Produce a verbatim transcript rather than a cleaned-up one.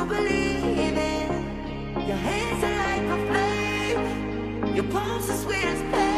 to believe in. Your hands are like a flame, your palms are sweet as pain.